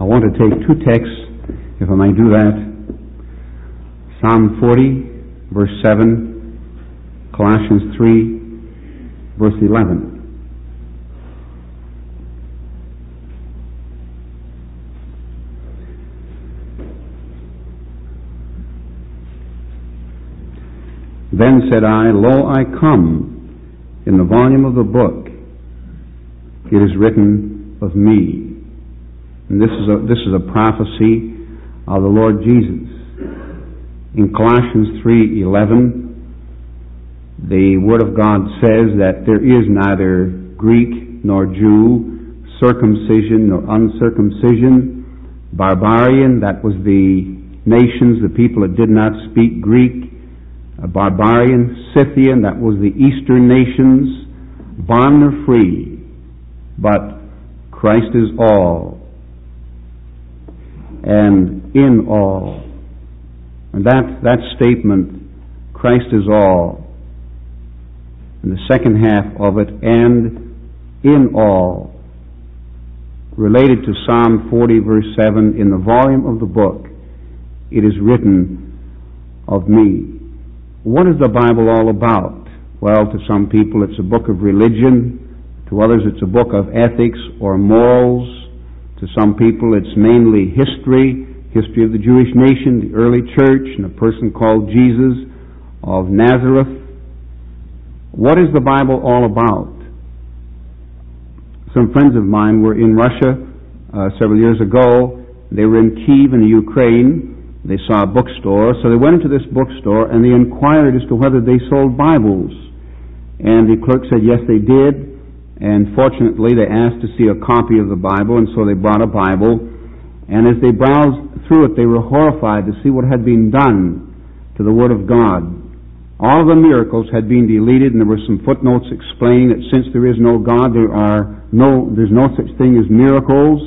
I want to take two texts, if I may do that. Psalm 40, verse 7, Colossians 3, verse 11. Then said I, Lo, I come, in the volume of the book it is written of me. And this is a prophecy of the Lord Jesus. In Colossians 3:11, the Word of God says that there is neither Greek nor Jew, circumcision nor uncircumcision, barbarian, that was the nations, the people that did not speak Greek, a barbarian, Scythian, that was the eastern nations, bond or free, but Christ is all and in all. And that statement, Christ is all, and the second half of it, and in all, related to Psalm 40, verse 7, in the volume of the book, it is written of me. What is the Bible all about? Well, to some people it's a book of religion. To others it's a book of ethics or morals. To some people it's mainly history of the Jewish nation, the early church, and a person called Jesus of Nazareth. What is the Bible all about? Some friends of mine were in Russia several years ago. They were in Kiev in the Ukraine. They saw a bookstore, so they went into this bookstore and they inquired as to whether they sold Bibles. And the clerk said, yes, they did. And fortunately, they asked to see a copy of the Bible, and so they bought a Bible. And as they browsed through it, they were horrified to see what had been done to the Word of God. All of the miracles had been deleted, and there were some footnotes explaining that since there is no God, there's no such thing as miracles.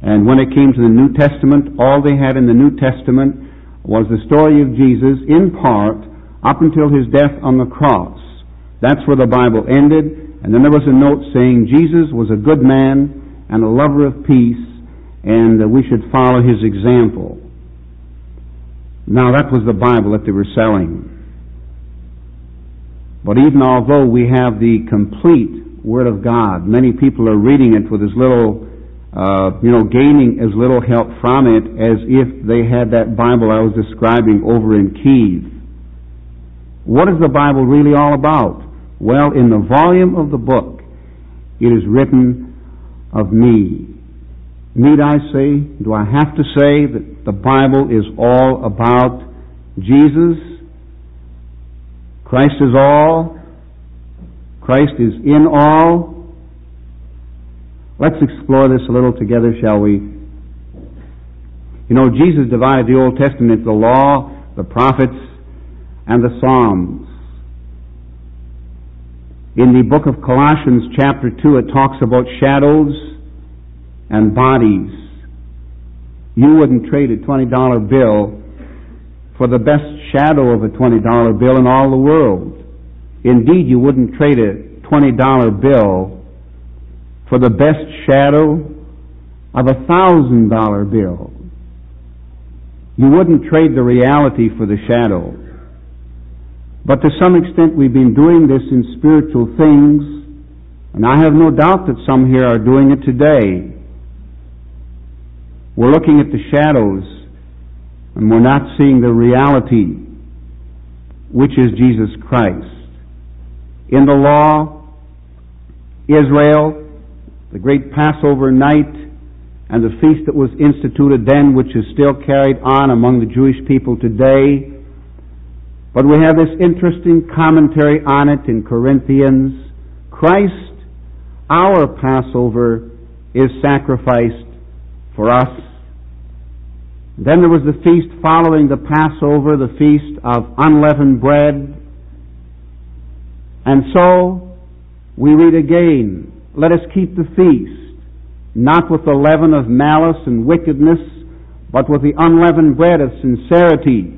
And when it came to the New Testament, all they had in the New Testament was the story of Jesus, in part, up until his death on the cross. That's where the Bible ended. And then there was a note saying, Jesus was a good man and a lover of peace, and that we should follow his example. Now, that was the Bible that they were selling. But even although we have the complete Word of God, many people are reading it with as little gaining as little help from it as if they had that Bible I was describing over in Kiev. What is the Bible really all about? Well, in the volume of the book, it is written of me. Need I say, do I have to say that the Bible is all about Jesus? Christ is all. Christ is in all. Let's explore this a little together, shall we? You know, Jesus divided the Old Testament into the Law, the Prophets, and the Psalms. In the book of Colossians, chapter 2, it talks about shadows and bodies. You wouldn't trade a $20 bill for the best shadow of a $20 bill in all the world. Indeed, you wouldn't trade a $20 bill for the best shadow of a $1,000 bill. You wouldn't trade the reality for the shadow. But to some extent we've been doing this in spiritual things, and I have no doubt that some here are doing it today. We're looking at the shadows, and we're not seeing the reality, which is Jesus Christ. In the law, Israel, the great Passover night and the feast that was instituted then, which is still carried on among the Jewish people today. But we have this interesting commentary on it in Corinthians. Christ, our Passover, is sacrificed for us. Then there was the feast following the Passover, the feast of unleavened bread. And so, we read again, let us keep the feast, not with the leaven of malice and wickedness, but with the unleavened bread of sincerity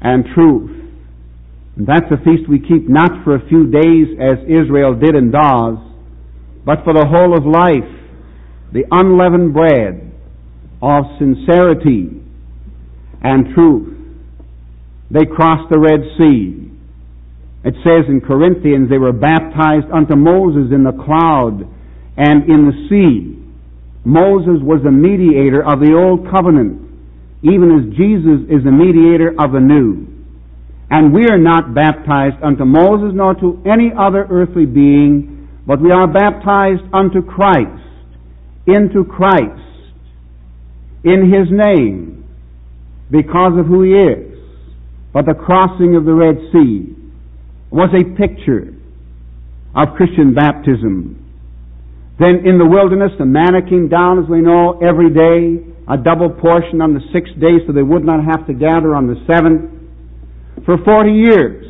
and truth. And that's a feast we keep not for a few days as Israel did in Dawes, but for the whole of life, the unleavened bread of sincerity and truth. They crossed the Red Sea. It says in Corinthians, they were baptized unto Moses in the cloud and in the sea. Moses was the mediator of the old covenant, even as Jesus is the mediator of the new. And we are not baptized unto Moses nor to any other earthly being, but we are baptized unto Christ, into Christ, in His name, because of who He is. But the crossing of the Red Sea was a picture of Christian baptism. Then in the wilderness, the manna came down, as we know, every day, a double portion on the 6th day, so they would not have to gather on the 7th. For 40 years,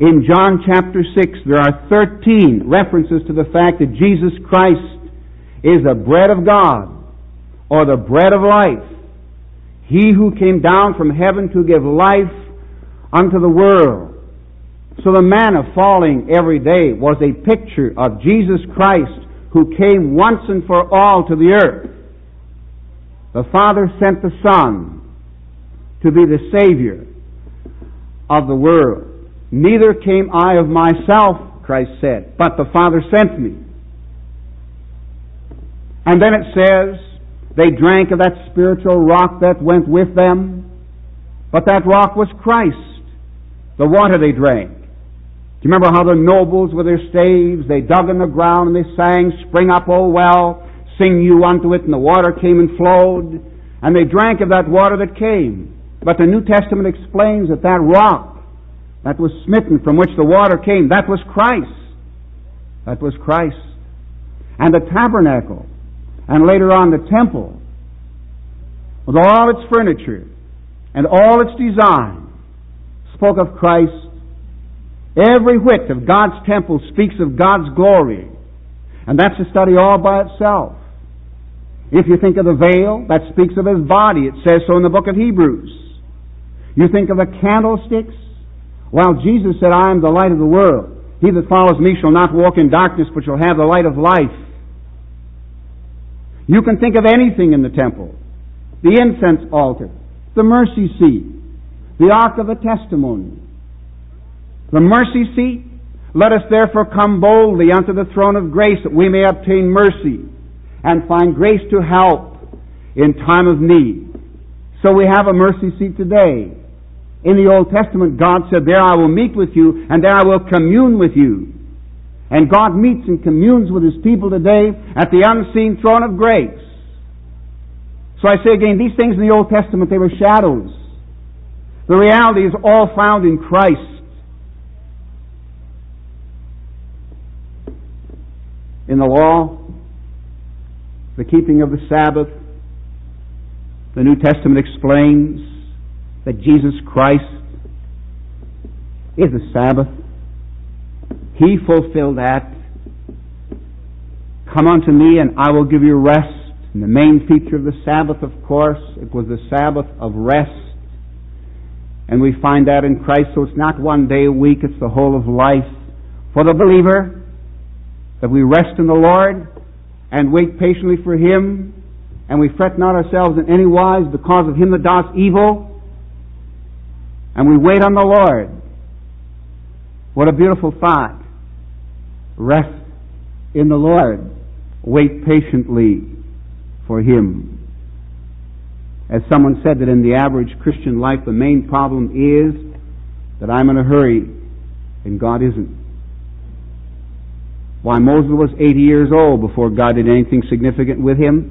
in John chapter 6, there are 13 references to the fact that Jesus Christ is the bread of God, or the bread of life. He who came down from heaven to give life unto the world. So the manna falling every day was a picture of Jesus Christ, who came once and for all to the earth. The Father sent the Son to be the Savior of the world. Neither came I of myself, Christ said, but the Father sent me. And then it says, they drank of that spiritual rock that went with them, but that rock was Christ, the water they drank. Do you remember how the nobles with their staves, they dug in the ground and they sang, "Spring up, O well, sing you unto it," and the water came and flowed, and they drank of that water that came. But the New Testament explains that that rock that was smitten from which the water came, that was Christ. That was Christ. And the tabernacle, and later on the temple, with all its furniture and all its design, spoke of Christ. Every whit of God's temple speaks of God's glory. And that's a study all by itself. If you think of the veil, that speaks of His body. It says so in the book of Hebrews. You think of the candlesticks. Well, Jesus said, "I am the light of the world. He that follows me shall not walk in darkness, but shall have the light of life." You can think of anything in the temple. The incense altar, the mercy seat, the ark of the testimony. The mercy seat, "Let us therefore come boldly unto the throne of grace, that we may obtain mercy and find grace to help in time of need." So we have a mercy seat today. In the Old Testament, God said, "There I will meet with you, and there I will commune with you." And God meets and communes with His people today at the unseen throne of grace. So I say again, these things in the Old Testament, they were shadows. The reality is all found in Christ. In the law, the keeping of the Sabbath, the New Testament explains that Jesus Christ is the Sabbath. He fulfilled that. "Come unto me and I will give you rest." And the main feature of the Sabbath, of course, it was the Sabbath of rest. And we find that in Christ. So it's not one day a week, it's the whole of life. For the believer, that we rest in the Lord and wait patiently for Him, and we fret not ourselves in any wise because of him that doth evil, and we wait on the Lord. What a beautiful thought. Rest in the Lord. Wait patiently for Him. As someone said, that in the average Christian life, the main problem is that I'm in a hurry and God isn't. Why, Moses was 80 years old before God did anything significant with him.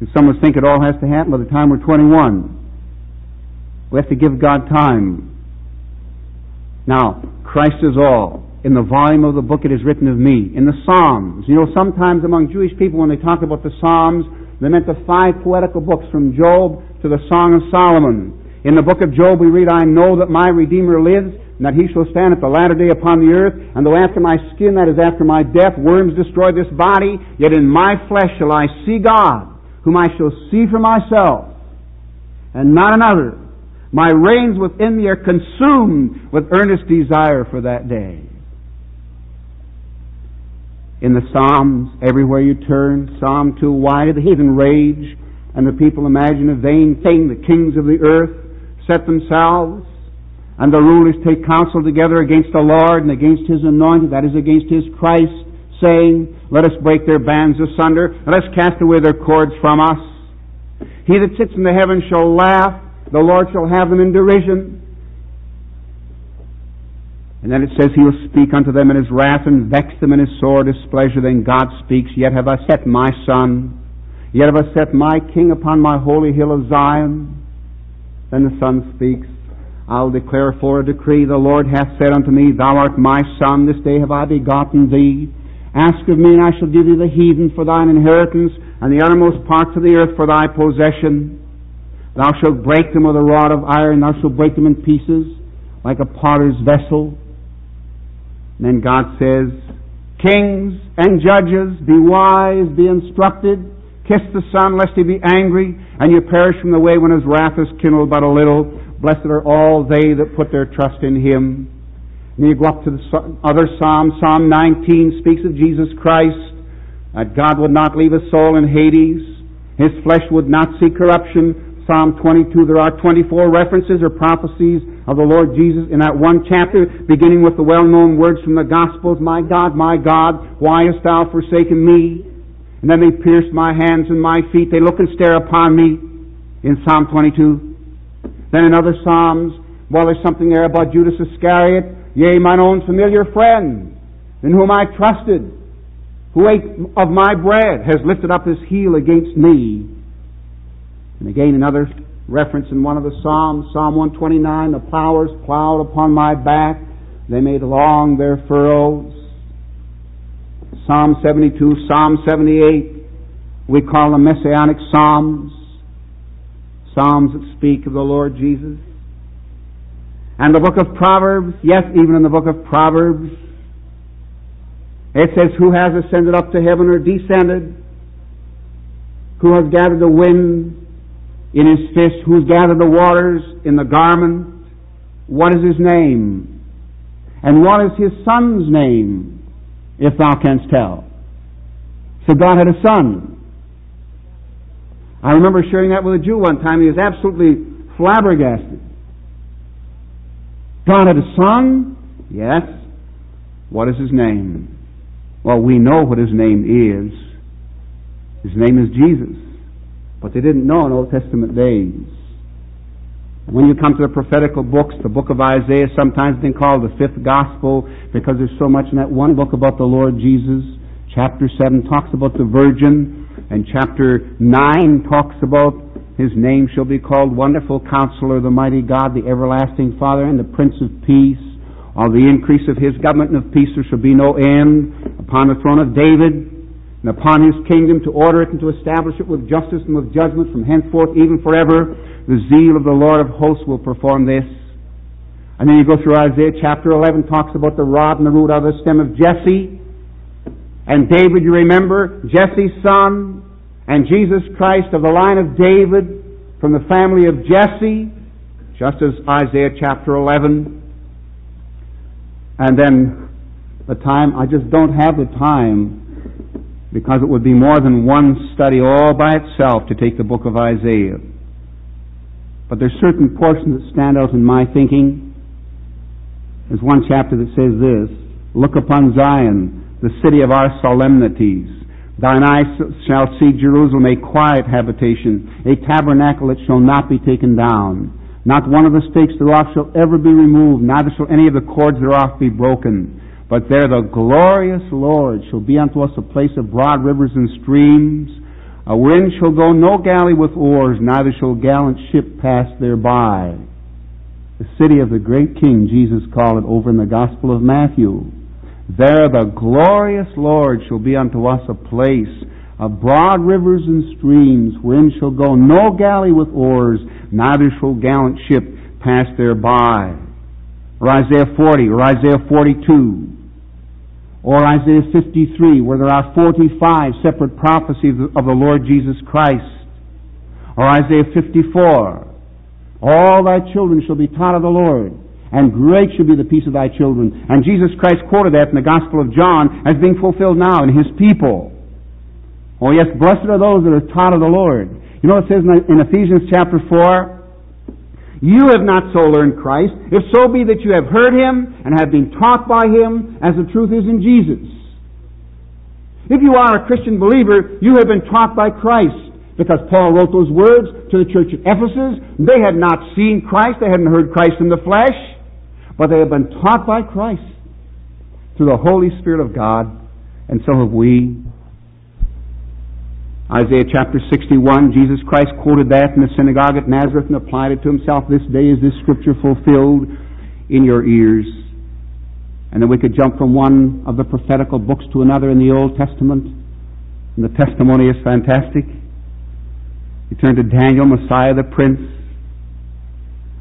And some would think it all has to happen by the time we're 21. We have to give God time. Now, Christ is all. In the volume of the book it is written of me. In the Psalms. You know, sometimes among Jewish people when they talk about the Psalms, they meant the 5 poetical books from Job to the Song of Solomon. In the book of Job we read, "I know that my Redeemer lives, and that He shall stand at the latter day upon the earth. And though after my skin, that is after my death, worms destroy this body, yet in my flesh shall I see God, whom I shall see for myself, and not another. My reins within me are consumed with earnest desire for that day." In the Psalms, everywhere you turn, Psalm 2, why do the heathen rage and the people imagine a vain thing? The kings of the earth set themselves, and the rulers take counsel together against the Lord and against His anointed, that is, against His Christ, saying, let us break their bands asunder, and let us cast away their cords from us. He that sits in the heavens shall laugh, the Lord shall have them in derision. And then it says, He will speak unto them in His wrath, and vex them in His sore displeasure. Then God speaks, yet have I set my Son, yet have I set my King upon my holy hill of Zion. Then the Son speaks, I'll declare for a decree, the Lord hath said unto me, Thou art my Son, this day have I begotten thee. Ask of me, and I shall give thee the heathen for thine inheritance, and the uttermost parts of the earth for thy possession. Thou shalt break them with a rod of iron, thou shalt break them in pieces, like a potter's vessel. And then God says, Kings and judges, be wise, be instructed, kiss the Son, lest He be angry, and you perish from the way when His wrath is kindled but a little. Blessed are all they that put their trust in Him. And you go up to the other Psalm, Psalm 19 speaks of Jesus Christ, that God would not leave a soul in Hades, His flesh would not see corruption. Psalm 22, there are 24 references or prophecies of the Lord Jesus in that one chapter, beginning with the well-known words from the Gospels, my God, why hast Thou forsaken me? And then they pierced my hands and my feet. They look and stare upon me in Psalm 22. Then in other Psalms, well, there's something there about Judas Iscariot, yea, mine own familiar friend, in whom I trusted, who ate of my bread, has lifted up his heel against me. And again, another reference in one of the Psalms, Psalm 129, the plowers plowed upon my back, they made long their furrows. Psalm 72, Psalm 78, we call them Messianic Psalms, Psalms that speak of the Lord Jesus. And the book of Proverbs, yes, even in the book of Proverbs, it says, who has ascended up to heaven or descended? Who has gathered the wind in his fist? Who's gathered the waters in the garment? What is his name? And what is his son's name, if thou canst tell? So God had a son. I remember sharing that with a Jew one time. He was absolutely flabbergasted. God had a son? Yes. What is his name? Well, we know what his name is. His name is Jesus. But they didn't know in Old Testament days. And when you come to the prophetical books, the book of Isaiah, sometimes it's been called the fifth gospel because there's so much in that one book about the Lord Jesus. Chapter 7 talks about the Virgin, and chapter 9 talks about His name shall be called Wonderful Counselor, the Mighty God, the Everlasting Father, and the Prince of Peace. Of the increase of His government and of peace there shall be no end, upon the throne of David, and upon His kingdom, to order it and to establish it with justice and with judgment from henceforth even forever. The zeal of the Lord of hosts will perform this. And then you go through Isaiah chapter 11, talks about the rod and the root out of the stem of Jesse. And David, you remember, Jesse's son, and Jesus Christ of the line of David, from the family of Jesse, just as Isaiah chapter 11. And then the time, I just don't have the time, because it would be more than one study all by itself to take the book of Isaiah. But there's certain portions that stand out in my thinking. There's one chapter that says this, Look upon Zion, the city of our solemnities. Thine eyes shall see Jerusalem, a quiet habitation, a tabernacle that shall not be taken down. Not one of the stakes thereof shall ever be removed, neither shall any of the cords thereof be broken. But there the glorious Lord shall be unto us a place of broad rivers and streams. A wind shall go no galley with oars, neither shall gallant ship pass thereby. The city of the great King, Jesus called it over in the Gospel of Matthew. There the glorious Lord shall be unto us a place of broad rivers and streams, wind shall go no galley with oars, neither shall gallant ship pass thereby. Or Isaiah 40, or Isaiah 42. Or Isaiah 53, where there are 45 separate prophecies of the Lord Jesus Christ. Or Isaiah 54, all thy children shall be taught of the Lord, and great shall be the peace of thy children. And Jesus Christ quoted that in the Gospel of John as being fulfilled now in his people. Oh yes, blessed are those that are taught of the Lord. You know, it says in Ephesians chapter 4, "You have not so learned Christ, if so be that you have heard Him and have been taught by Him as the truth is in Jesus." If you are a Christian believer, you have been taught by Christ, because Paul wrote those words to the church at Ephesus. They had not seen Christ, they hadn't heard Christ in the flesh, but they have been taught by Christ through the Holy Spirit of God, and so have we. Isaiah chapter 61, Jesus Christ quoted that in the synagogue at Nazareth and applied it to himself. "This day is this scripture fulfilled in your ears." And then we could jump from one of the prophetical books to another in the Old Testament. And the testimony is fantastic. You turn to Daniel, Messiah the Prince.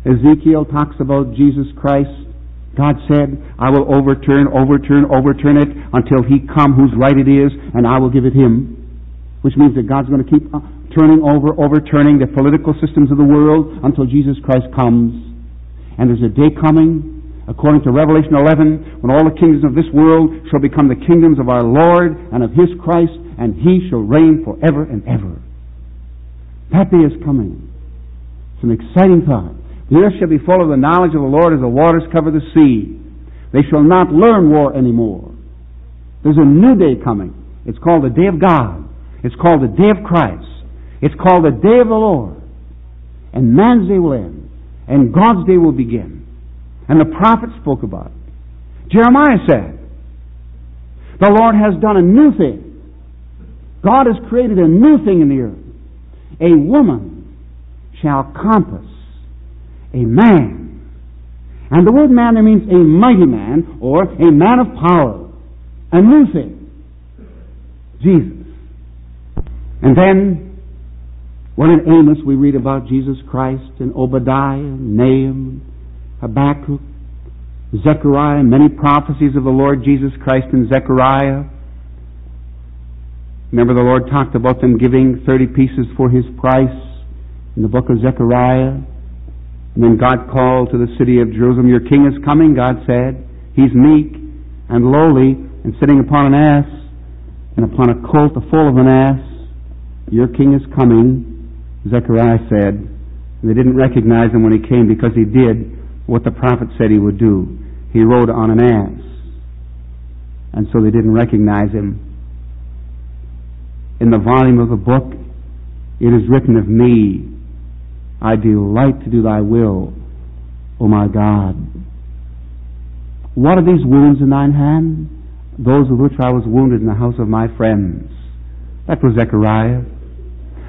Ezekiel talks about Jesus Christ. God said, "I will overturn it until he come whose right it is, and I will give it him." Which means that God's going to keep overturning the political systems of the world until Jesus Christ comes. And there's a day coming, according to Revelation 11, when all the kingdoms of this world shall become the kingdoms of our Lord and of His Christ, and He shall reign forever and ever. That day is coming. It's an exciting thought. "The earth shall be full of the knowledge of the Lord as the waters cover the sea. They shall not learn war anymore." There's a new day coming. It's called the Day of God. It's called the Day of Christ. It's called the Day of the Lord. And man's day will end, and God's day will begin. And the prophet spoke about it. Jeremiah said, "The Lord has done a new thing." God has created a new thing in the earth. "A woman shall compass a man." And the word man there means a mighty man, or a man of power. A new thing. Jesus. And then, when in Amos we read about Jesus Christ and Obadiah, Nahum, Habakkuk, Zechariah, many prophecies of the Lord Jesus Christ in Zechariah. Remember, the Lord talked about them giving 30 pieces for his price in the book of Zechariah. And then God called to the city of Jerusalem, "Your king is coming," God said. "He's meek and lowly and sitting upon an ass and upon a colt, the foal of an ass. Your king is coming," Zechariah said. And they didn't recognize him when he came, because he did what the prophet said he would do. He rode on an ass. And so they didn't recognize him. In the volume of the book, it is written of me, "I delight to do thy will, O my God." What are these wounds in thine hand? Those with which I was wounded in the house of my friends. That was Zechariah.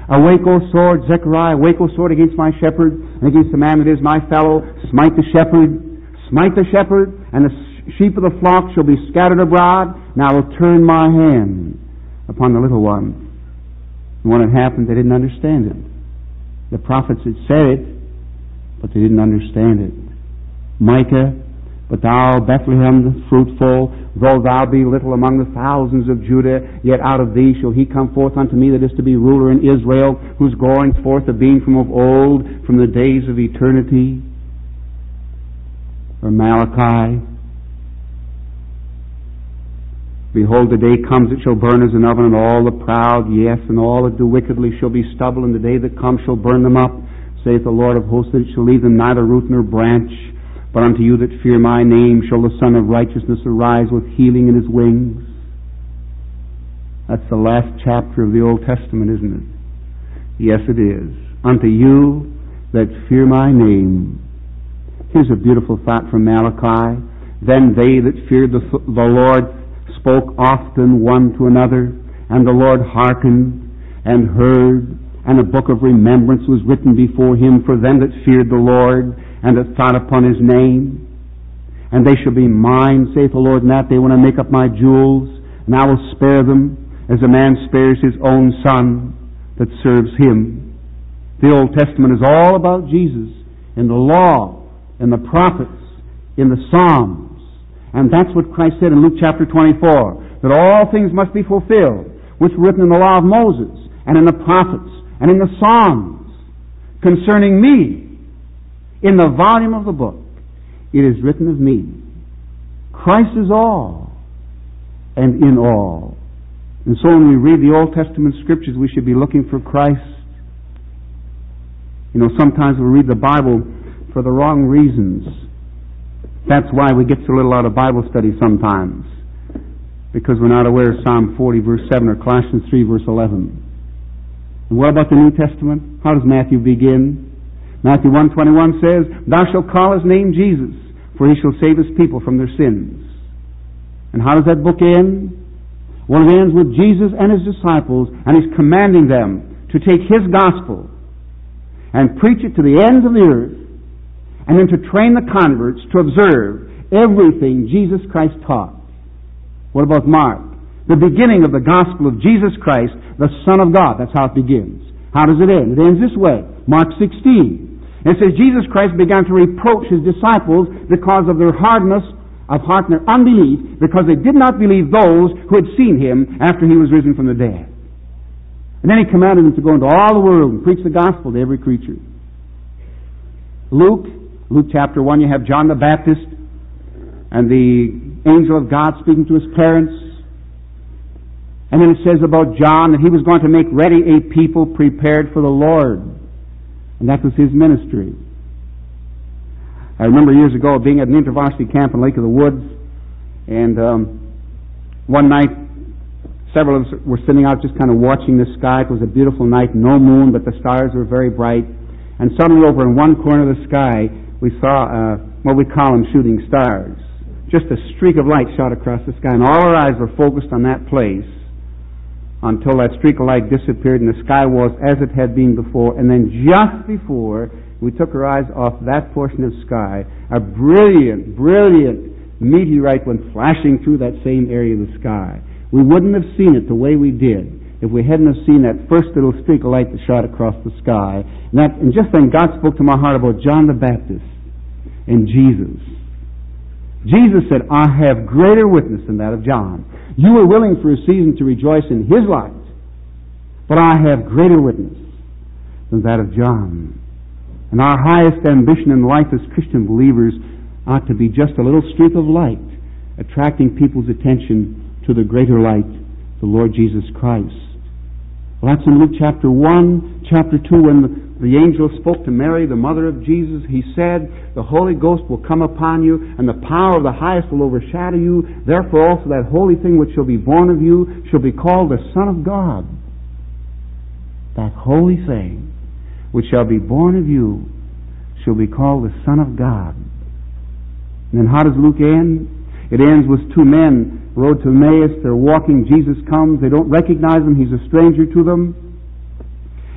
"Awake, O sword," Zechariah, "awake, O sword, against my shepherd, and against the man that is my fellow. Smite the shepherd, smite the shepherd, and the sheep of the flock shall be scattered abroad, and I will turn my hand upon the little one." And when it happened, they didn't understand it. The prophets had said it, but they didn't understand it. Micah, "But thou, Bethlehem, the fruitful, though thou be little among the thousands of Judah, yet out of thee shall he come forth unto me that is to be ruler in Israel, whose goings forth have been from of old, from the days of eternity." Or Malachi, "Behold, the day comes, it shall burn as an oven, and all the proud, yes, and all that do wickedly shall be stubble, and the day that comes shall burn them up, saith the Lord of hosts, that it shall leave them neither root nor branch. But unto you that fear my name shall the Son of Righteousness arise with healing in his wings." That's the last chapter of the Old Testament, isn't it? Yes, it is. Unto you that fear my name. Here's a beautiful thought from Malachi. "Then they that feared the Lord spoke often one to another, and the Lord hearkened and heard, and a book of remembrance was written before him for them that feared the Lord, and that thought upon his name. And they shall be mine, saith the Lord, in that day when I make up my jewels, and I will spare them, as a man spares his own son that serves him." The Old Testament is all about Jesus, in the law, in the prophets, in the Psalms. And that's what Christ said in Luke chapter 24, that all things must be fulfilled, which were written in the law of Moses, and in the prophets, and in the Psalms, concerning me. In the volume of the book It is written of me. Christ is all and in all. And so when we read the Old Testament scriptures, we should be looking for Christ. You know, sometimes we read the Bible for the wrong reasons. That's why we get so little out of Bible study sometimes, because we're not aware of Psalm 40 verse 7 or Colossians 3 verse 11. And what about the New Testament? How does Matthew begin? Matthew 1:21 says, "Thou shalt call his name Jesus, for he shall save his people from their sins." And how does that book end? Well, it ends with Jesus and his disciples, and he's commanding them to take his gospel and preach it to the ends of the earth, and then to train the converts to observe everything Jesus Christ taught. What about Mark? The beginning of the gospel of Jesus Christ, the Son of God. That's how it begins. How does it end? It ends this way. Mark 16. It says, Jesus Christ began to reproach his disciples because of their hardness of heart and their unbelief, because they did not believe those who had seen him after he was risen from the dead. And then he commanded them to go into all the world and preach the gospel to every creature. Luke chapter 1, you have John the Baptist and the angel of God speaking to his parents. And then it says about John that he was going to make ready a people prepared for the Lord. And that was his ministry. I remember years ago being at an InterVarsity camp in Lake of the Woods, and one night several of us were sitting out just kind of watching the sky. It was a beautiful night, no moon, but the stars were very bright. And suddenly over in one corner of the sky we saw what we call them shooting stars. Just a streak of light shot across the sky, and all our eyes were focused on that place until that streak of light disappeared and the sky was as it had been before. And then just before we took our eyes off that portion of sky, a brilliant, brilliant meteorite went flashing through that same area of the sky. We wouldn't have seen it the way we did if we hadn't have seen that first little streak of light that shot across the sky. And just then God spoke to my heart about John the Baptist and Jesus. Jesus said, I have greater witness than that of John. You were willing for a season to rejoice in his light, but I have greater witness than that of John. And our highest ambition in life as Christian believers ought to be just a little streak of light attracting people's attention to the greater light, the Lord Jesus Christ. Well, that's in Luke chapter 1. Chapter 2, when the angel spoke to Mary, the mother of Jesus, he said, the Holy Ghost will come upon you, and the power of the highest will overshadow you. Therefore also that holy thing which shall be born of you shall be called the Son of God. That holy thing which shall be born of you shall be called the Son of God. And then how does Luke end? It ends with two men, road to Emmaus, they're walking, Jesus comes, they don't recognize him, he's a stranger to them.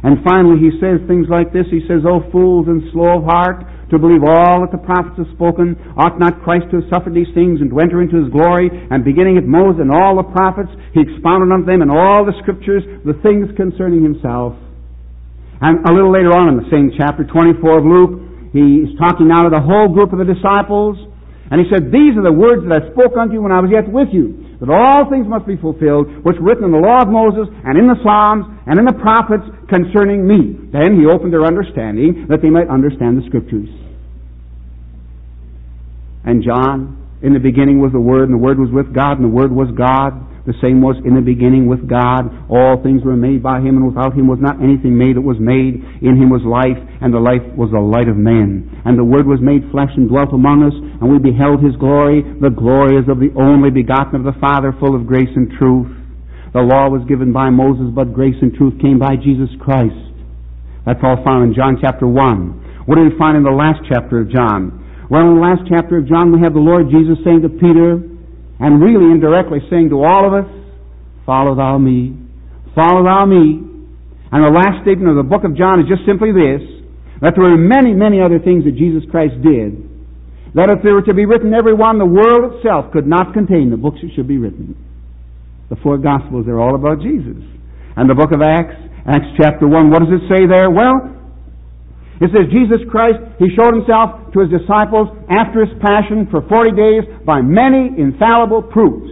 And finally he says things like this, he says, O fools and slow of heart, to believe all that the prophets have spoken, ought not Christ to have suffered these things and to enter into his glory? And beginning at Moses and all the prophets, he expounded unto them in all the scriptures the things concerning himself. And a little later on in the same chapter, 24 of Luke, he's talking now to the whole group of the disciples, and he said, these are the words that I spoke unto you when I was yet with you, that all things must be fulfilled, which were written in the law of Moses, and in the Psalms, and in the prophets, concerning me. Then he opened their understanding, that they might understand the Scriptures. And John, in the beginning was the Word, and the Word was with God, and the Word was God. The same was in the beginning with God. All things were made by him, and without him was not anything made that was made. In him was life, and the life was the light of men. And the Word was made flesh and dwelt among us, and we beheld his glory. The glory is of the only begotten of the Father, full of grace and truth. The law was given by Moses, but grace and truth came by Jesus Christ. That's all found in John chapter 1. What do we find in the last chapter of John? Well, in the last chapter of John, we have the Lord Jesus saying to Peter, and really indirectly saying to all of us, follow thou me, follow thou me. And the last statement of the book of John is just simply this, that there were many, many other things that Jesus Christ did, that if they were to be written, every one, the world itself could not contain the books that should be written. The four Gospels, they're all about Jesus. And the book of Acts, Acts chapter 1, what does it say there? Well, it says, Jesus Christ, he showed himself to his disciples after his passion for 40 days by many infallible proofs.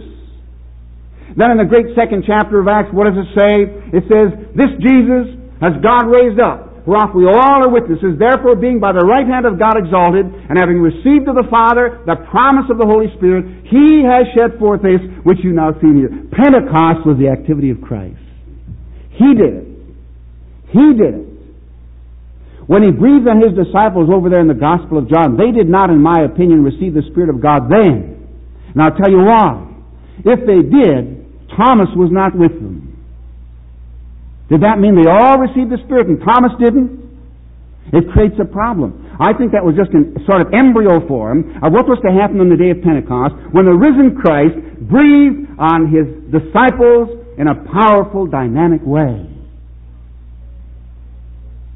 Then in the great second chapter of Acts, what does it say? It says, this Jesus has God raised up, whereof we all are witnesses, therefore being by the right hand of God exalted, and having received of the Father the promise of the Holy Spirit, He has shed forth this which you now see in you. Pentecost was the activity of Christ. He did it. He did it. When He breathed on His disciples over there in the Gospel of John, they did not, in my opinion, receive the Spirit of God then. And I'll tell you why. If they did, Thomas was not with them. Did that mean they all received the Spirit and Thomas didn't? It creates a problem. I think that was just in sort of embryo form of what was to happen on the day of Pentecost when the risen Christ breathed on His disciples in a powerful, dynamic way.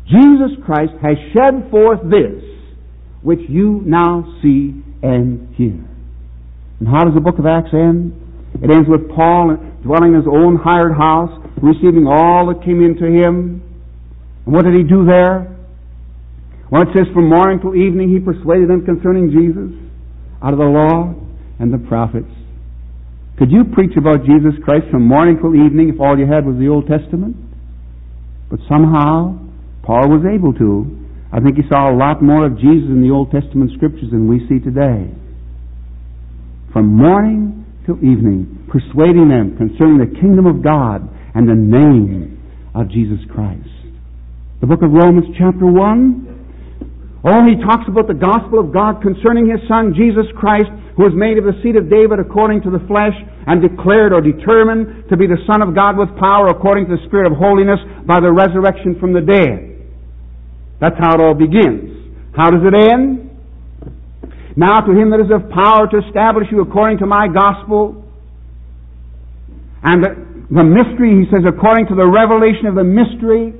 Jesus Christ has shed forth this which you now see and hear. And how does the book of Acts end? It ends with Paul dwelling in his own hired house, receiving all that came into him. And what did he do there? Well, it says, from morning till evening he persuaded them concerning Jesus out of the law and the prophets. Could you preach about Jesus Christ from morning till evening if all you had was the Old Testament? But somehow, Paul was able to. I think he saw a lot more of Jesus in the Old Testament Scriptures than we see today. From morning till evening, persuading them concerning the kingdom of God and the name of Jesus Christ. The book of Romans chapter 1, oh, he talks about the gospel of God concerning His Son, Jesus Christ, who was made of the seed of David according to the flesh, and declared or determined to be the Son of God with power according to the Spirit of holiness by the resurrection from the dead. That's how it all begins. How does it end? Now to Him that is of power to establish you according to my gospel. And the mystery, he says, according to the revelation of the mystery,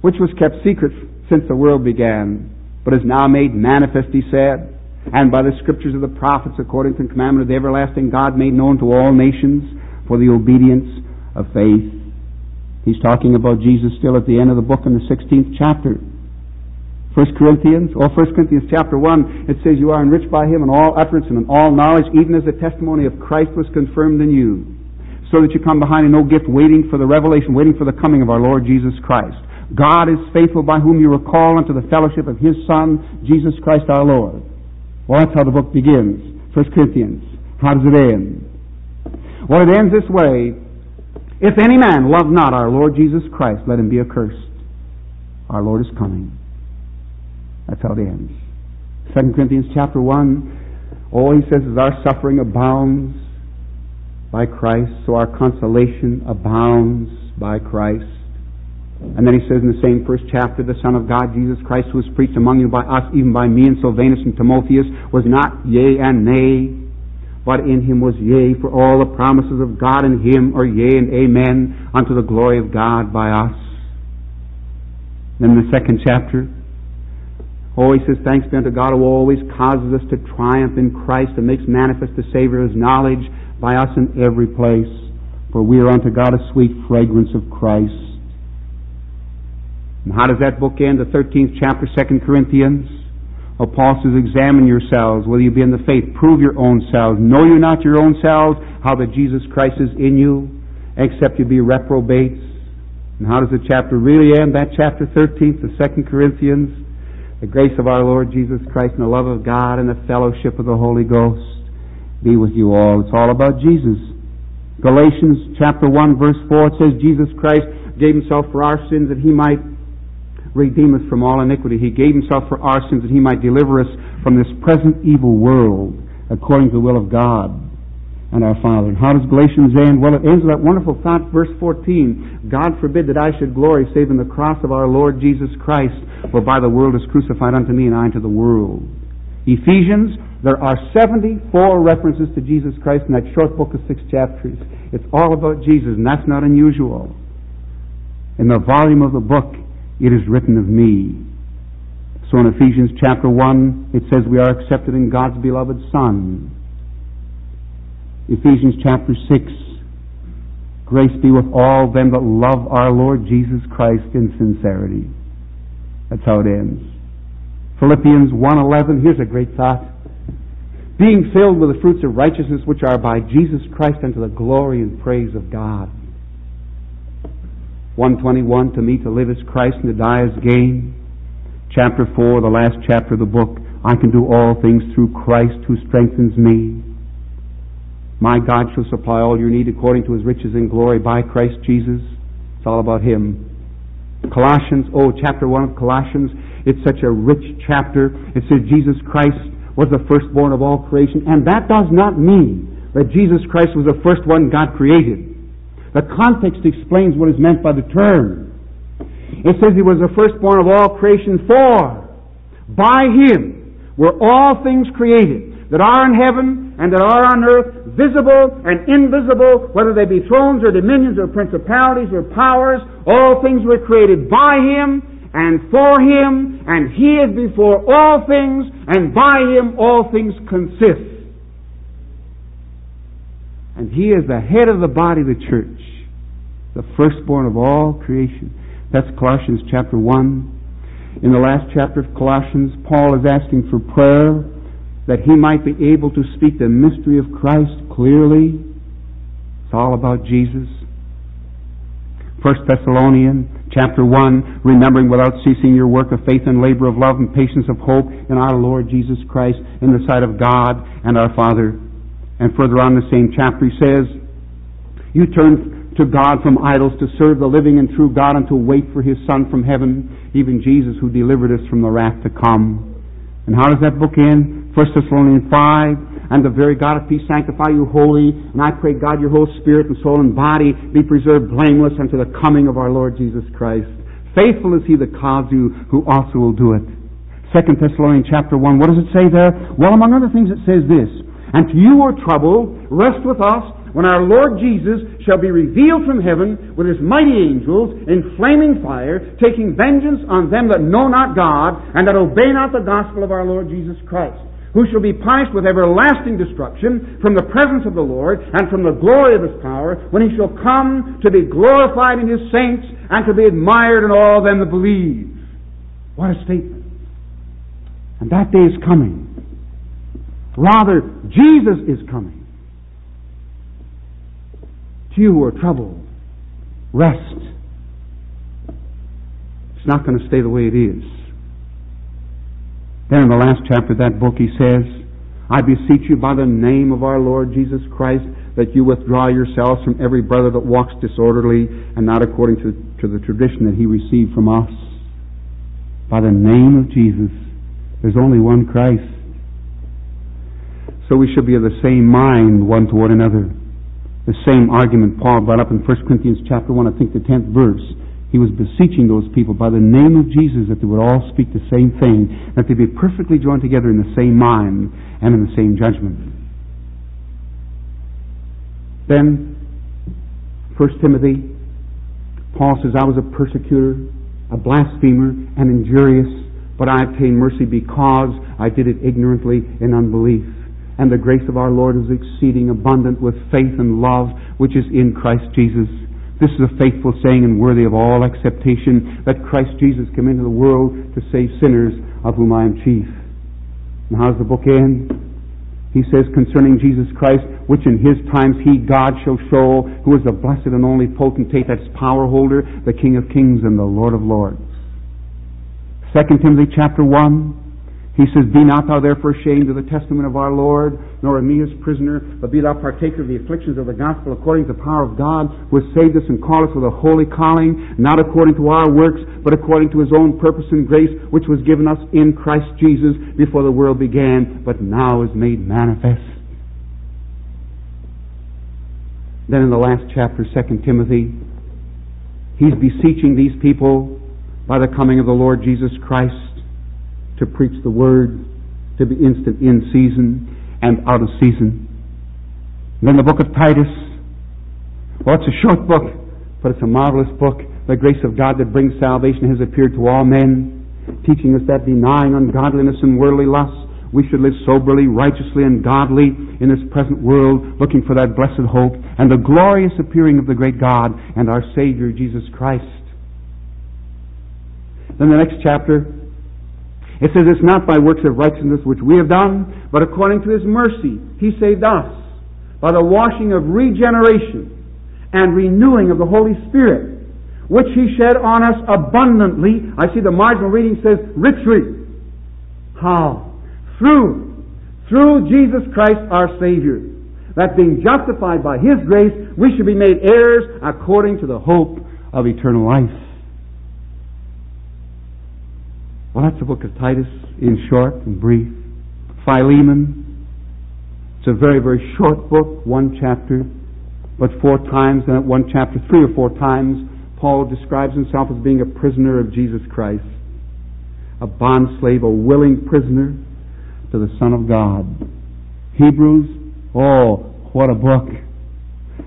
which was kept secret since the world began, but is now made manifest, he said, and by the scriptures of the prophets, according to the commandment of the everlasting God, made known to all nations for the obedience of faith. He's talking about Jesus still at the end of the book in the 16th chapter. 1 Corinthians chapter 1, it says, you are enriched by Him in all utterance and in all knowledge, even as the testimony of Christ was confirmed in you, so that you come behind in no gift, waiting for the revelation, waiting for the coming of our Lord Jesus Christ. God is faithful, by whom you were called unto the fellowship of His Son, Jesus Christ our Lord. Well, that's how the book begins, 1 Corinthians. How does it end? Well, it ends this way. If any man love not our Lord Jesus Christ, let him be accursed. Our Lord is coming. That's how it ends. 2 Corinthians chapter 1, all he says is, our suffering abounds by Christ, so our consolation abounds by Christ. And then he says in the same first chapter, the Son of God, Jesus Christ, who was preached among you by us, even by me and Silvanus and Timotheus, was not yea and nay, but in Him was yea, for all the promises of God in Him are yea and amen, unto the glory of God by us. Then the second chapter, oh, he says, thanks be unto God, who always causes us to triumph in Christ, and makes manifest the Savior of His knowledge by us in every place, for we are unto God a sweet fragrance of Christ. And how does that book end? The 13th chapter, 2 Corinthians. Oh, Paul says, examine yourselves, whether you be in the faith. Prove your own selves. Know you not your own selves, how that Jesus Christ is in you, except you be reprobates. And how does the chapter really end? That chapter 13th of 2 Corinthians. The grace of our Lord Jesus Christ and the love of God and the fellowship of the Holy Ghost be with you all. It's all about Jesus. Galatians chapter 1, verse 4, it says, Jesus Christ gave Himself for our sins that He might redeem us from all iniquity. He gave Himself for our sins that He might deliver us from this present evil world according to the will of God and our Father. And how does Galatians end? Well, it ends with that wonderful thought, verse 14, God forbid that I should glory save in the cross of our Lord Jesus Christ, whereby the world is crucified unto me and I unto the world. Ephesians, there are 74 references to Jesus Christ in that short book of 6 chapters. It's all about Jesus, and that's not unusual. In the volume of the book, it is written of me. So in Ephesians chapter 1, it says we are accepted in God's beloved Son. Ephesians chapter 6, grace be with all them that love our Lord Jesus Christ in sincerity. That's how it ends. Philippians 1:11, here's a great thought. Being filled with the fruits of righteousness which are by Jesus Christ unto the glory and praise of God. 1:21, to me to live is Christ and to die is gain. Chapter 4, the last chapter of the book, I can do all things through Christ who strengthens me. My God shall supply all your need according to his riches in glory by Christ Jesus. It's all about him. Colossians, chapter 1 of Colossians, it's such a rich chapter. It says Jesus Christ was the firstborn of all creation, and that does not mean that Jesus Christ was the first one God created. The context explains what is meant by the term. It says he was the firstborn of all creation, for by him were all things created that are in heaven and that are on earth, visible and invisible, whether they be thrones or dominions or principalities or powers. All things were created by him and for him, and he is before all things, and by him all things consist. And he is the head of the body of the church, the firstborn of all creation. That's Colossians chapter 1. In the last chapter of Colossians, Paul is asking for prayer that he might be able to speak the mystery of Christ clearly. It's all about Jesus. 1 Thessalonians chapter 1, remembering without ceasing your work of faith and labor of love and patience of hope in our Lord Jesus Christ in the sight of God and our Father. And further on in the same chapter he says, you turn to God from idols to serve the living and true God and to wait for his Son from heaven, even Jesus who delivered us from the wrath to come. And how does that book end? 1 Thessalonians 5, and the very God of peace sanctify you wholly, and I pray God your whole spirit and soul and body be preserved blameless unto the coming of our Lord Jesus Christ. Faithful is he that calls you, who also will do it. 2 Thessalonians chapter 1, what does it say there? Well, among other things it says this, and to you are trouble, rest with us, when our Lord Jesus shall be revealed from heaven with his mighty angels in flaming fire, taking vengeance on them that know not God and that obey not the gospel of our Lord Jesus Christ, who shall be punished with everlasting destruction from the presence of the Lord and from the glory of his power, when he shall come to be glorified in his saints and to be admired in all them that believe. What a statement. And that day is coming. Rather, Jesus is coming. To you who are troubled, rest. It's not going to stay the way it is. Then in the last chapter of that book he says, I beseech you by the name of our Lord Jesus Christ that you withdraw yourselves from every brother that walks disorderly and not according to the tradition that he received from us. By the name of Jesus, there's only one Christ. So we should be of the same mind one toward another. The same argument Paul brought up in 1 Corinthians chapter 1, I think the 10th verse. He was beseeching those people by the name of Jesus that they would all speak the same thing, that they be perfectly joined together in the same mind and in the same judgment. Then, 1 Timothy, Paul says, I was a persecutor, a blasphemer, and injurious, but I obtained mercy because I did it ignorantly in unbelief. And the grace of our Lord is exceeding abundant with faith and love which is in Christ Jesus. This is a faithful saying and worthy of all acceptation, that Christ Jesus came into the world to save sinners, of whom I am chief. And how does the book end? He says, concerning Jesus Christ, which in his times he, God, shall show, who is the blessed and only potentate, that's power holder, the King of kings and the Lord of lords. 2 Timothy chapter 1. He says, be not thou therefore ashamed of the testament of our Lord, nor of me his prisoner, but be thou partaker of the afflictions of the gospel according to the power of God, who has saved us and called us with a holy calling, not according to our works, but according to his own purpose and grace, which was given us in Christ Jesus before the world began, but now is made manifest. Then in the last chapter, 2 Timothy, he's beseeching these people by the coming of the Lord Jesus Christ, to preach the word, to be instant in season and out of season. And then the book of Titus. Well, it's a short book, but it's a marvelous book. The grace of God that brings salvation has appeared to all men, teaching us that denying ungodliness and worldly lusts, we should live soberly, righteously, and godly in this present world, looking for that blessed hope and the glorious appearing of the great God and our Savior, Jesus Christ. Then the next chapter, it says, it's not by works of righteousness which we have done, but according to his mercy he saved us by the washing of regeneration and renewing of the Holy Spirit, which he shed on us abundantly. I see the marginal reading says richly. How? Through Jesus Christ our Savior, that being justified by His grace, we should be made heirs according to the hope of eternal life. Well, that's the book of Titus in short and brief. Philemon, it's a very, very short book, one chapter, but four times, and at one chapter, three or four times, Paul describes himself as being a prisoner of Jesus Christ, a bondslave, a willing prisoner to the Son of God. Hebrews, oh, what a book.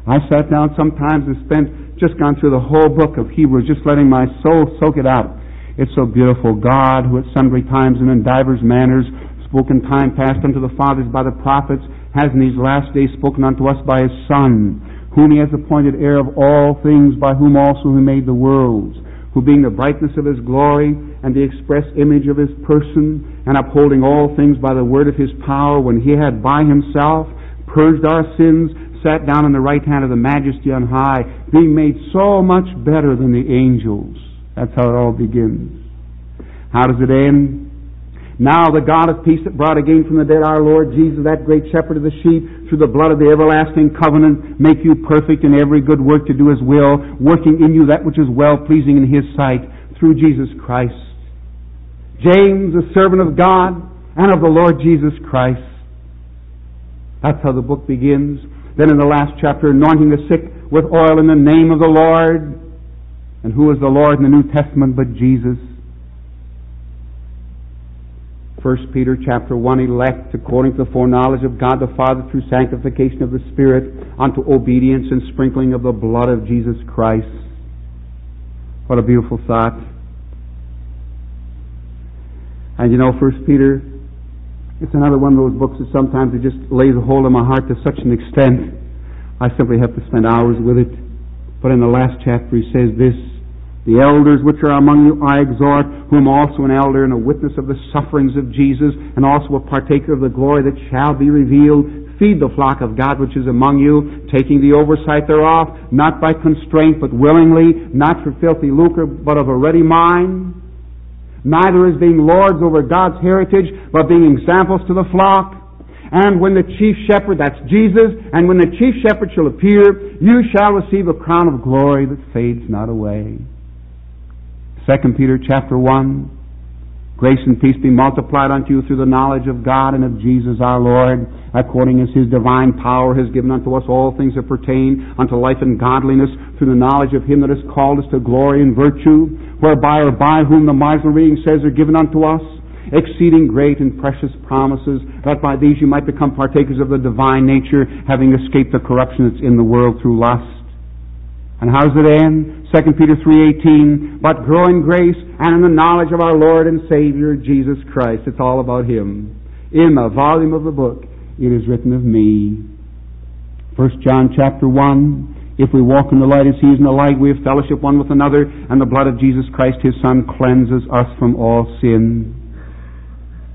I sat down sometimes and gone through the whole book of Hebrews, just letting my soul soak it out. It's so beautiful. God, who at sundry times and in divers manners spoke in time past unto the fathers by the prophets, has in these last days spoken unto us by His Son, whom He has appointed heir of all things, by whom also He made the worlds, who being the brightness of His glory and the express image of His person, and upholding all things by the word of His power, when He had by Himself purged our sins, sat down on the right hand of the Majesty on high, being made so much better than the angels. That's how it all begins. How does it end? Now the God of peace that brought again from the dead our Lord Jesus, that great shepherd of the sheep, through the blood of the everlasting covenant, make you perfect in every good work to do His will, working in you that which is well-pleasing in His sight, through Jesus Christ. James, a servant of God and of the Lord Jesus Christ. That's how the book begins. Then in the last chapter, anointing the sick with oil in the name of the Lord. And who is the Lord in the New Testament but Jesus? 1 Peter chapter 1, elect according to the foreknowledge of God the Father through sanctification of the Spirit unto obedience and sprinkling of the blood of Jesus Christ. What a beautiful thought. And you know, 1 Peter, it's another one of those books that sometimes it just lays a hold on my heart to such an extent I simply have to spend hours with it. But in the last chapter he says this, the elders which are among you I exhort, whom also an elder and a witness of the sufferings of Jesus, and also a partaker of the glory that shall be revealed. Feed the flock of God which is among you, taking the oversight thereof, not by constraint but willingly, not for filthy lucre but of a ready mind, neither as being lords over God's heritage but being examples to the flock. And when the chief shepherd, that's Jesus, and when the chief shepherd shall appear, you shall receive a crown of glory that fades not away. 2 Peter chapter 1, grace and peace be multiplied unto you through the knowledge of God and of Jesus our Lord, according as His divine power has given unto us all things that pertain unto life and godliness, through the knowledge of Him that has called us to glory and virtue, whereby or by whom the marginal reading says are given unto us, exceeding great and precious promises, that by these you might become partakers of the divine nature, having escaped the corruption that's in the world through lust. And how does it end? 2 Peter 3:18, but grow in grace and in the knowledge of our Lord and Savior Jesus Christ. It's all about Him. In the volume of the book, it is written of me. 1 John chapter 1, if we walk in the light as He is in the light, we have fellowship one with another, and the blood of Jesus Christ His Son cleanses us from all sin.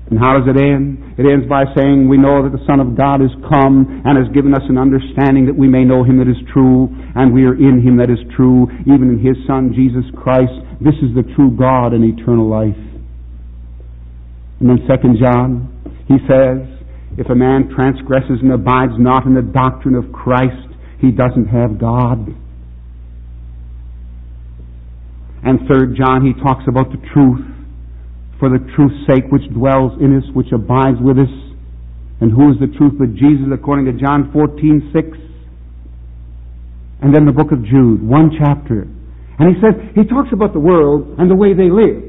And how does it end? It ends by saying, we know that the Son of God is come and has given us an understanding that we may know Him that is true, and we are in Him that is true, even in His Son, Jesus Christ. This is the true God and eternal life. And then 2 John, he says, if a man transgresses and abides not in the doctrine of Christ, he doesn't have God. And 3 John, he talks about the truth. For the truth's sake which dwells in us, which abides with us. And who is the truth but Jesus, according to John 14:6. And then the book of Jude, one chapter. And he says, he talks about the world and the way they live.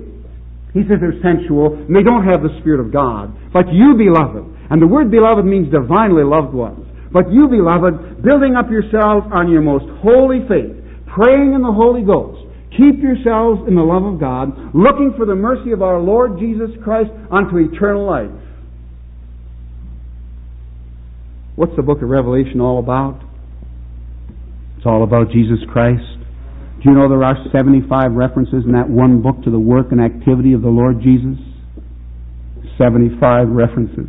He says they're sensual and they don't have the Spirit of God. But you, beloved, and the word beloved means divinely loved ones. But you, beloved, building up yourselves on your most holy faith, praying in the Holy Ghost, keep yourselves in the love of God, looking for the mercy of our Lord Jesus Christ unto eternal life. What's the book of Revelation all about? It's all about Jesus Christ. Do you know there are 75 references in that one book to the work and activity of the Lord Jesus? 75 references.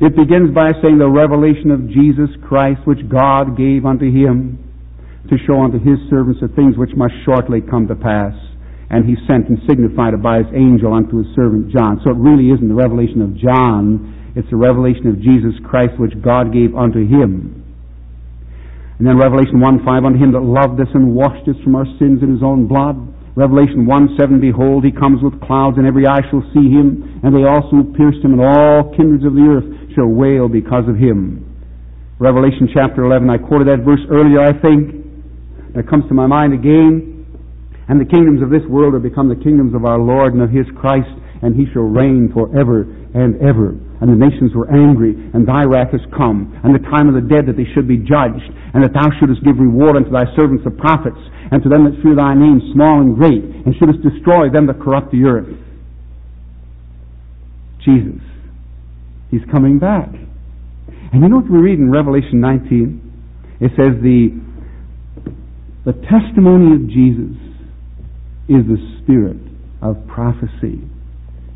It begins by saying the revelation of Jesus Christ which God gave unto Him. to show unto his servants the things which must shortly come to pass. And he sent and signified it by his angel unto his servant John. So it really isn't the revelation of John. It's the revelation of Jesus Christ which God gave unto him. And then Revelation 1:5, unto him that loved us and washed us from our sins in his own blood. Revelation 1:7, behold, he comes with clouds, and every eye shall see him, and they also who pierced him, and all kindreds of the earth shall wail because of him. Revelation chapter 11, I quoted that verse earlier, I think. That comes to my mind again. And the kingdoms of this world are become the kingdoms of our Lord and of his Christ, and he shall reign forever and ever. And the nations were angry, and thy wrath is come, and the time of the dead that they should be judged, and that thou shouldest give reward unto thy servants the prophets, and to them that fear thy name, small and great, and shouldest destroy them that corrupt the earth. Jesus. He's coming back. And you know what we read in Revelation 19? It says the testimony of Jesus is the spirit of prophecy.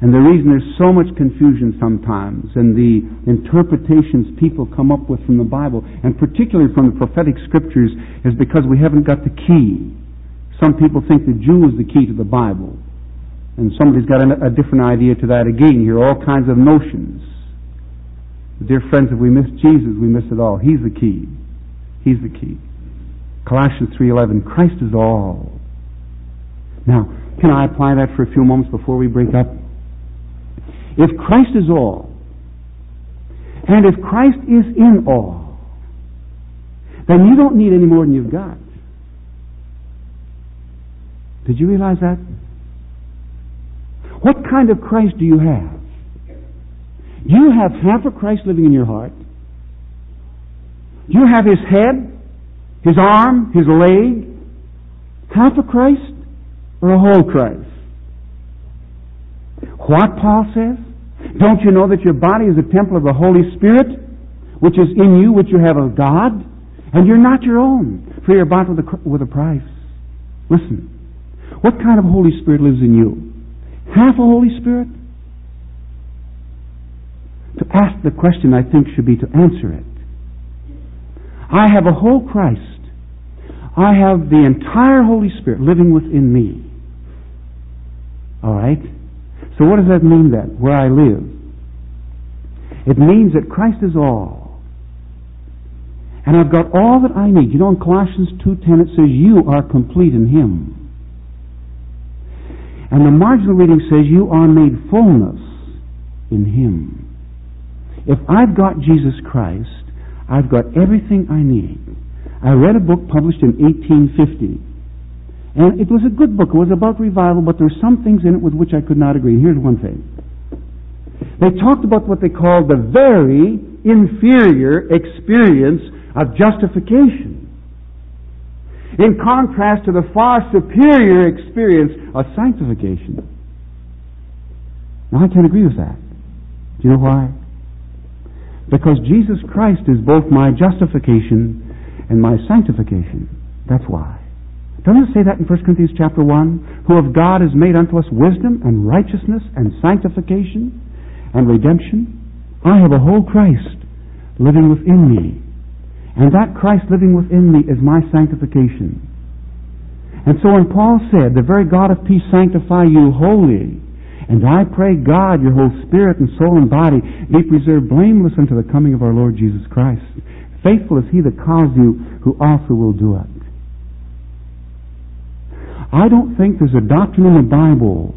And the reason there's so much confusion sometimes and the interpretations people come up with from the Bible, and particularly from the prophetic scriptures, is because we haven't got the key. Some people think the Jew is the key to the Bible. And somebody's got a different idea to that again. Here are all kinds of notions. But dear friends, if we miss Jesus, we miss it all. He's the key. He's the key. Colossians 3:11, Christ is all. Now, can I apply that for a few moments before we break up? If Christ is all, and if Christ is in all, then you don't need any more than you've got. Did you realize that? What kind of Christ do you have? You have half of Christ living in your heart. You have his head, his arm, his leg. Half of Christ or a whole Christ? What Paul says? Don't you know that your body is a temple of the Holy Spirit, which is in you, which you have of God? And you're not your own, for you're bought with a price. Listen, what kind of Holy Spirit lives in you? Half a Holy Spirit? To ask the question, I think, should be to answer it. I have a whole Christ. I have the entire Holy Spirit living within me. All right? So what does that mean then, where I live? It means that Christ is all. And I've got all that I need. You know, in Colossians 2:10 it says, you are complete in him. And the marginal reading says, you are made fullness in him. If I've got Jesus Christ, I've got everything I need. I read a book published in 1850, and it was a good book. It was about revival, but there were some things in it with which I could not agree. Here's one thing. They talked about what they called the very inferior experience of justification, in contrast to the far superior experience of sanctification. Now, I can't agree with that. Do you know why? Because Jesus Christ is both my justification and my sanctification. That's why. Don't you say that in 1 Corinthians chapter 1? Who of God is made unto us wisdom and righteousness and sanctification and redemption. I have a whole Christ living within me. And that Christ living within me is my sanctification. And so when Paul said, the very God of peace sanctify you wholly, and I pray God your whole spirit and soul and body be preserved blameless unto the coming of our Lord Jesus Christ. Faithful is he that calls you, who also will do it. I don't think there's a doctrine in the Bible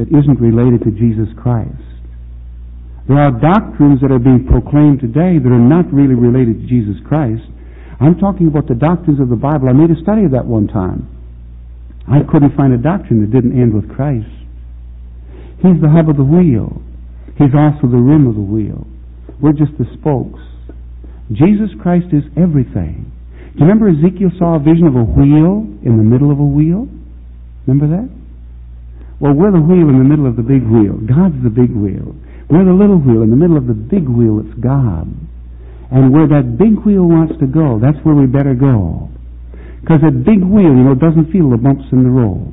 that isn't related to Jesus Christ. There are doctrines that are being proclaimed today that are not really related to Jesus Christ. I'm talking about the doctrines of the Bible. I made a study of that one time. I couldn't find a doctrine that didn't end with Christ. He's the hub of the wheel. He's also the rim of the wheel. We're just the spokes. Jesus Christ is everything. Do you remember Ezekiel saw a vision of a wheel in the middle of a wheel? Remember that? Well, we're the wheel in the middle of the big wheel. God's the big wheel. We're the little wheel in the middle of the big wheel. It's God. And where that big wheel wants to go, that's where we better go. Because that big wheel, you know, doesn't feel the bumps in the road.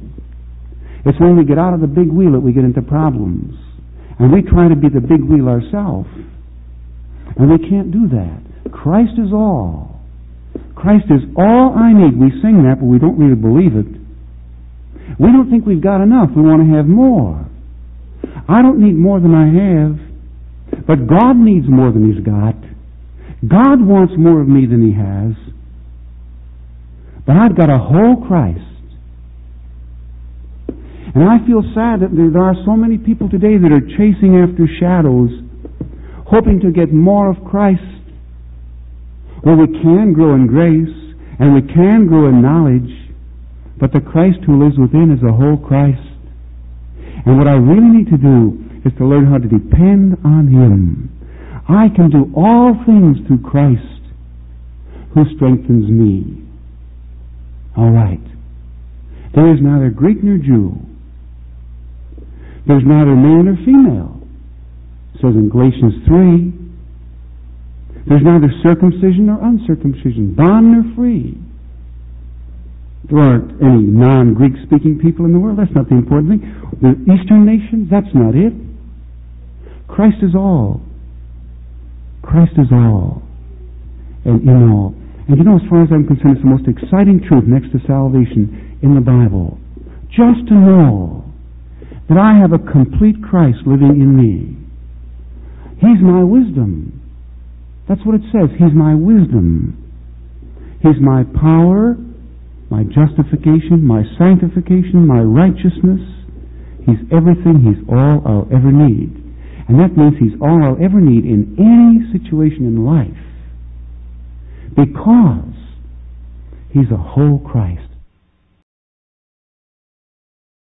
It's when we get out of the big wheel that we get into problems. And we try to be the big wheel ourselves. And we can't do that. Christ is all. Christ is all I need. We sing that, but we don't really believe it. We don't think we've got enough. We want to have more. I don't need more than I have, but God needs more than He's got. God wants more of me than He has, but I've got a whole Christ. And I feel sad that there are so many people today that are chasing after shadows, hoping to get more of Christ. Well, we can grow in grace, and we can grow in knowledge, but the Christ who lives within is a whole Christ. And what I really need to do is to learn how to depend on Him. I can do all things through Christ who strengthens me. All right. There is neither Greek nor Jew. There's neither man nor female. It says in Galatians 3, there's neither circumcision nor uncircumcision, bond nor free. There aren't any non-Greek speaking people in the world. That's not the important thing. The Eastern nations, that's not it. Christ is all. Christ is all and in all. And you know, as far as I'm concerned, it's the most exciting truth next to salvation in the Bible. Just to know that I have a complete Christ living in me. He's my wisdom. That's what it says. He's my wisdom. He's my power, my justification, my sanctification, my righteousness. He's everything. He's all I'll ever need. And that means He's all I'll ever need in any situation in life, because He's a whole Christ.